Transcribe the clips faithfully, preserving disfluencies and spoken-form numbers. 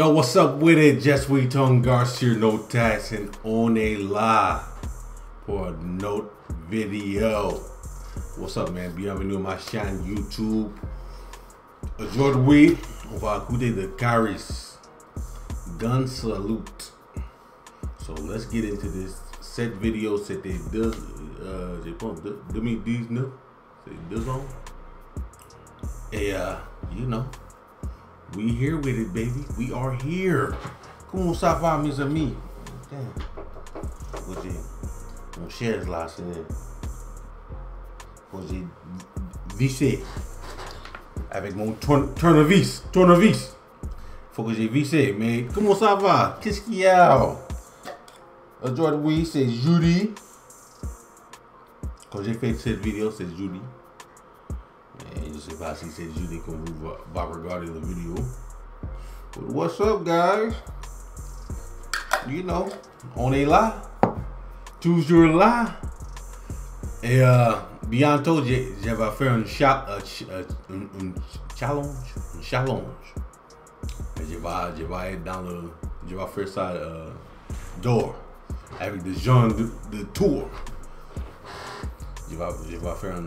Yo, what's up with it? Jess Wheaton Garcia, No Tatts, and on a live for a note video. What's up, man? Bienvenue à ma chaîne YouTube. Aujourd'hui, on va écouter de Kaaris, Gun Salute. So let's get into this. Cette vidéo, c'était deux, euh, j'ai pas, deux mille dix-neuf, c'est deux ans. Et, uh, you know, we here with it, baby. We are here. Comment ça va, mes amis? Damn. J'ai mon chaise là, c'est... j'ai vissé avec mon tournevis. Tournevis. Faut que j'ai vissé. Mais comment ça va? Qu'est-ce qu'il y a? Aujourd'hui, c'est jeudi. Quand j'ai fait cette vidéo, c'est jeudi. Et je sais pas si c'est jeudi qu'on va, va regarder la vidéo. But what's up, guys? You know, on est là. Toujours là. Et euh, bientôt, je vais faire une, cha euh, une, une challenge. Une challenge. Et je vais, je vais être dans le... Je vais faire ça euh, dehors. Avec des gens de, de tour. Je vais, je vais faire un...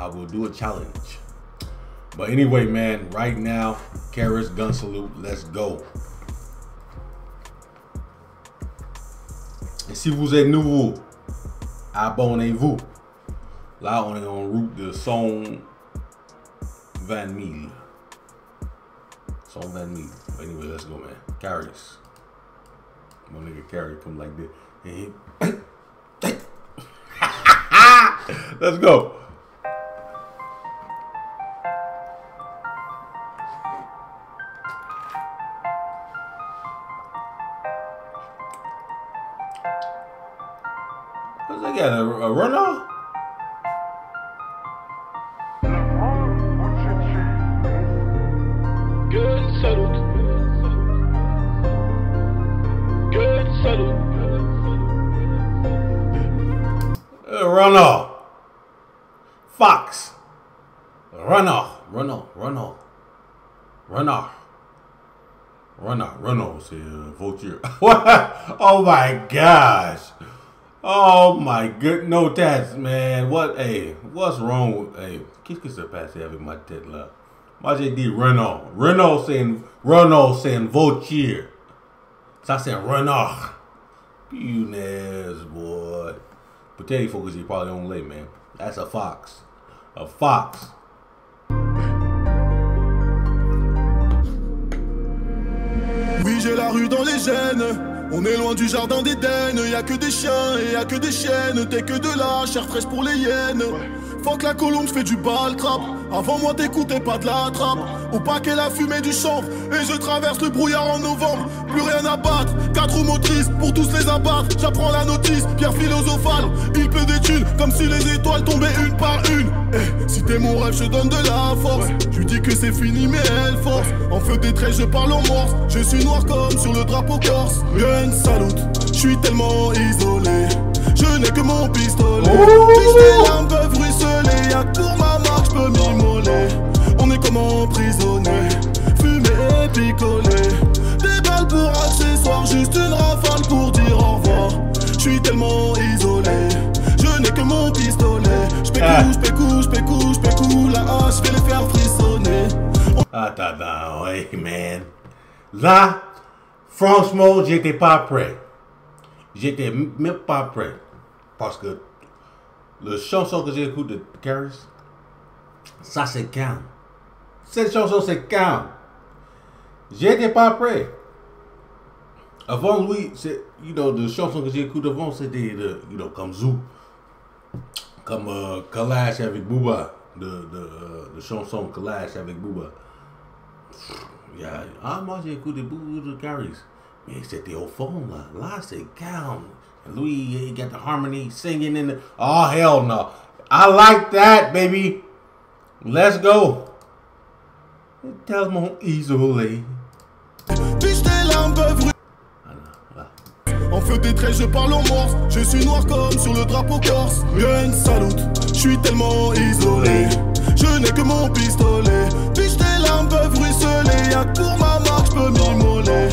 I will do a challenge. But anyway, man, right now, Kaaris, Gun Salute, let's go. Et si vous êtes nouveau, abonnez-vous. Là, on est en route de cent vingt mille. cent vingt mille. But anyway, let's go, man. Kaaris. My nigga Kaaris come like this. Let's go. They got a, a runoff? Gun salute. Gun salute. Runoff. Fox. Runoff. Runoff. Runoff. Runoff. Runoff. Runoff. C'est uh, vulture. Oh my gosh. Oh my good, No Tatts, man. What, hey, what's wrong with, hey, qu'est-ce qui se passe avec ma tête là? Moi j'ai dit Renault. Renault c'est une, Renault c'est une voiture. Ça c'est Renault. Punaise, boy. Peut-être il faut que j'y parle anglais, man. That's a fox. A fox. Oui, j'ai la rue dans les gènes. On est loin du jardin d'Éden, y'a que des chiens et y'a que des chiennes. T'es que de la chair fraîche pour les hyènes. Faut que la colombe fait du bal trap. Avant moi t'écoutais pas de la trappe. Au paquet la fumée du chanvre. Et je traverse le brouillard en novembre. Plus rien à battre, quatre roues motrices pour tous les abattre. J'apprends la notice, pierre philosophale. Il pleut des thunes comme si les étoiles tombaient une par une. Eh, si t'es mon rêve je donne de la force. Tu dis que c'est fini mais elle force. En feu des traits je parle en morse. Je suis noir comme sur le drapeau corse. Gun salute, je suis tellement isolé. Je n'ai que mon pistolet. Puis les larmes peuvent ruisseler. Y'a que pour ma marque je peux m'immoler. On est comme emprisonné, fumé et picolé. Des balles pour accessoires, juste une rafale pour dire au revoir. Je suis tellement isolé, je n'ai que mon pistolet. Je pécou, je pécou, je pécou, je pécou la hache, je vais les faire frissonner. Attends, attends, hey man. Là, franchement, j'étais pas prêt. J'étais même pas prêt. Parce que le chanson que j'écoute de Kaaris, ça c'est calme. Cette chanson c'est calme. J'étais pas prêt. Avant lui, c'est, you know, de chansons que j'écoute avant, c'était, de, you know, comme Zou, comme euh, Clash avec Bouba, de, de, euh, de chanson Clash avec Bouba. Yeah. Ah, moi j'ai écouté beaucoup de Kaaris. Mais c'était au fond là, là c'est calme. And Louis, he got the harmony singing in the... Oh hell no. I like that, baby. Let's go. Tellement isolé. En feu des traits, je parle en morse. Je suis noir comme sur le drapeau corse. Gun salute, je suis tellement isolé. Je n'ai que mon pistolet. Puis tes larmes peuvent ruisseler. Y'a que pour ma marque, je peux m'immoler.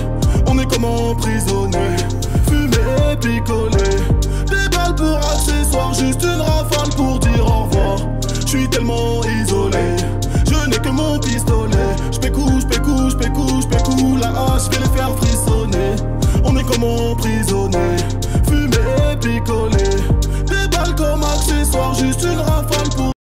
je vais les faire frissonner. On est comme emprisonnés, fumés et picolés. Des balles comme accessoires, juste une rafale pour...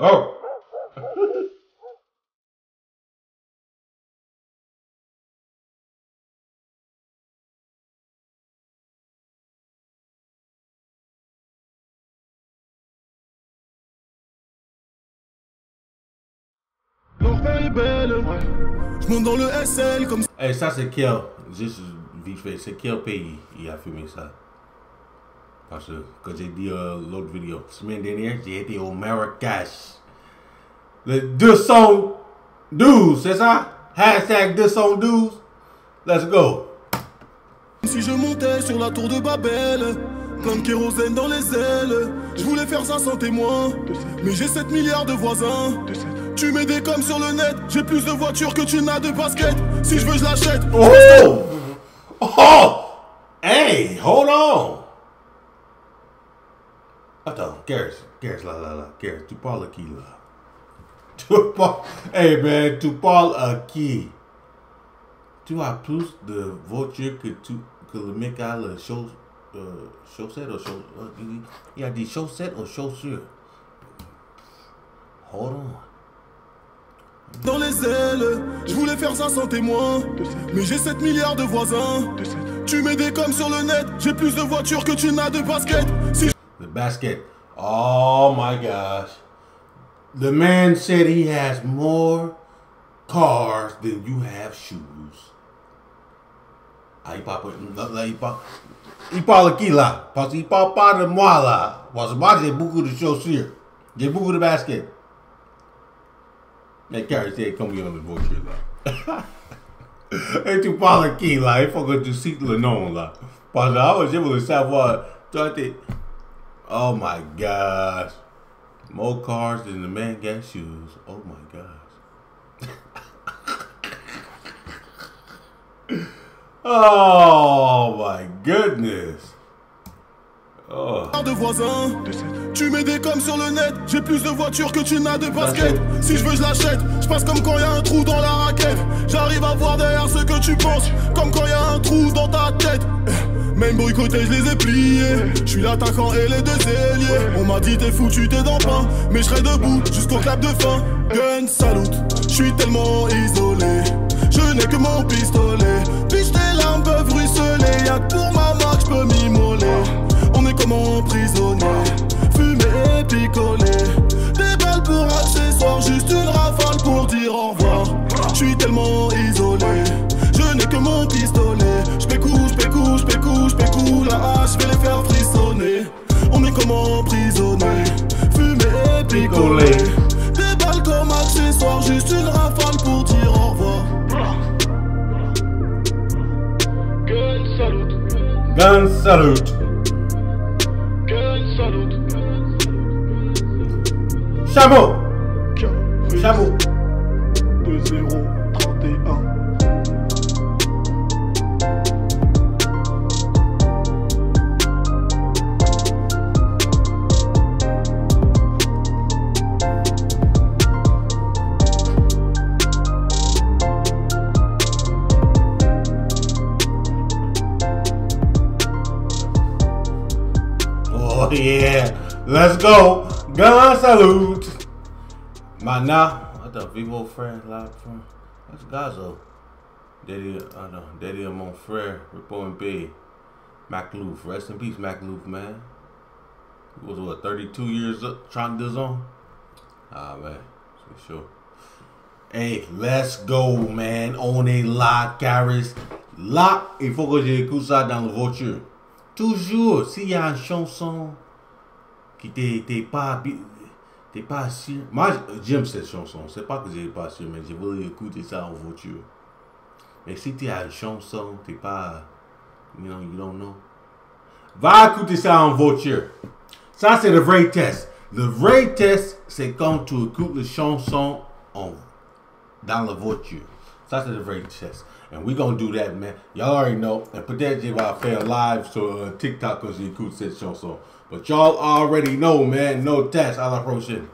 Oh! L'enfer est belle, ouais. Je monte dans le S L comme ça. Hey, ça c'est Kier, juste vite fait, c'est Kier Pays, il a fumé ça. Parce que quand j'ai dit euh, l'autre vidéo, semaine dernière, j'ai été au Marrakech. Le deux cent douze, c'est ça? Hashtag deux cent douze. Let's go. Si je montais sur la tour de Babel, plein de kérosène dans les ailes, je voulais faire ça sans témoin, mais j'ai sept milliards de voisins. Tu mets des coms sur le net, j'ai plus de voitures que tu n'as de baskets. Si je veux, je l'achète. Oh! Oh! Hey, hold on. Attends, Kaaris, Kaaris, là, là, là, Kaaris, tu parles à qui, là? Tu parles... Hey, man, tu parles à qui? Tu as plus de voitures que, tu... que le mec a le cha... euh, chaussette ou chaussure. Il a des chaussettes ou chaussures. Hold on. Dans les ailes, je voulais faire ça sans témoin, mais j'ai sept milliards de voisins. Tu mets des coms sur le net, j'ai plus de voitures que tu n'as de baskets. Si... The basket. Oh my gosh. The man said he has more cars than you have shoes. Ah, il parle pas. Il parle, il parle qui là? Parce qu'il parle pas de moi là. Parce que moi j'ai beaucoup de chaussures. J'ai beaucoup de baskets. Mais Kaaris, c'est combien de voitures là? Et tu parles qui là? Il faut que tu cites le nom là. Parce que je voulais savoir. Toi t'es... Oh my gosh. More cars than the man got shoes. Oh my gosh. Oh my goodness. Oh. De voisins. Tu mets des coms sur le net. J'ai plus de voitures que tu n'as de baskets. Si je veux, je l'achète. Je passe comme quand il y a un trou dans la raquette. J'arrive à voir derrière ce que tu penses. Comme quand il y a un trou dans ta tête. Même boycotté, je les ai pliés. Je suis l'attaquant et les deux ailiers. On m'a dit t'es foutu, t'es dans le pain. Mais je serai debout jusqu'au clap de fin. Gun salute, je suis tellement isolé. Je n'ai que mon pistolet. Puis tes larmes peuvent ruisseler. Y'a que pour ma marque, je peux m'immoler. On est comme emprisonnés, fumés et picolés. Des balles pour accessoires, juste une rafale pour dire au revoir. Je suis tellement isolé. Je n'ai que mon pistolet. Je pécou, je pécou, la hache, je vais les faire frissonner. On est comme emprisonnés, fumés et picolés. Des balles comme accessoires, juste une rafale pour dire au revoir. Gun salute, gun salute, gun salute. Chameau, chameau. deux zéro trente et un. Yeah, let's go. Gun salute. Mana, what the vivo frère là, frère. That's Gazo. Daddy, I know. Daddy and mon frère, report in bed. MacLouf, rest in peace, MacLouf, man. He was what, thirty-two years up, trente-deux ans. Ah man, for sure. Hey, let's go, man. On est là, Kaaris. Là, il faut que j'écoute ça dans le voiture. Toujours, s'il y a une chanson qui t'es pas, t'es pas sûr. Moi, j'aime cette chanson. C'est pas que je n'ai pas sûr, mais je voulais écouter ça en voiture. Mais si tu as une chanson, t'es pas... You know, you don't know. Va écouter ça en voiture. Ça, c'est le vrai test. Le vrai test, c'est quand tu écoutes les chansons en, dans la voiture. sensitive rate checks. And we gonna do that, man. Y'all already know. And put that J Y Fair live so uh, TikTok cause you could sit show so. But y'all already know, man. No Tatts, I la prochaine.